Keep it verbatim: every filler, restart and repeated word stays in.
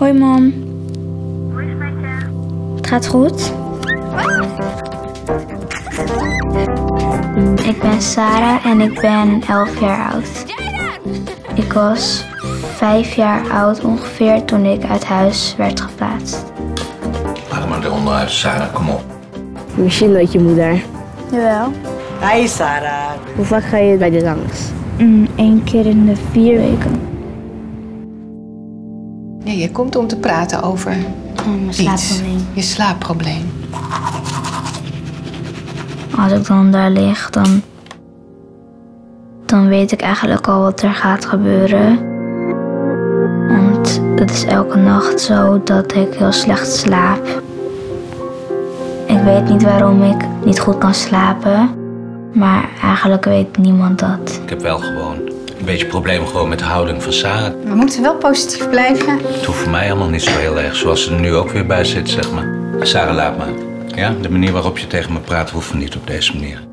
Hoi mam. Hoe is het met je? Het gaat goed. Ik ben Sarah en ik ben elf jaar oud. Ik was vijf jaar oud ongeveer toen ik uit huis werd geplaatst. Maak maar eronder uit, Sarah, kom op. Misschien nooit je moeder. Jawel. Hi Sarah. Hoe vaak ga je bij de langs? Mm, Eén keer in de vier weken. Nee, je komt om te praten over oh, mijn slaapprobleem. Iets. Je slaapprobleem. Als ik dan daar lig, dan, dan weet ik eigenlijk al wat er gaat gebeuren. Want het is elke nacht zo dat ik heel slecht slaap. Ik weet niet waarom ik niet goed kan slapen, maar eigenlijk weet niemand dat. Ik heb wel gewoon een beetje problemen gewoon met de houding van Sarah. We moeten wel positief blijven. Het hoeft voor mij helemaal niet zo heel erg, zoals ze er nu ook weer bij zit, zeg maar. Sarah, laat maar. Ja, de manier waarop je tegen me praat hoeft niet op deze manier.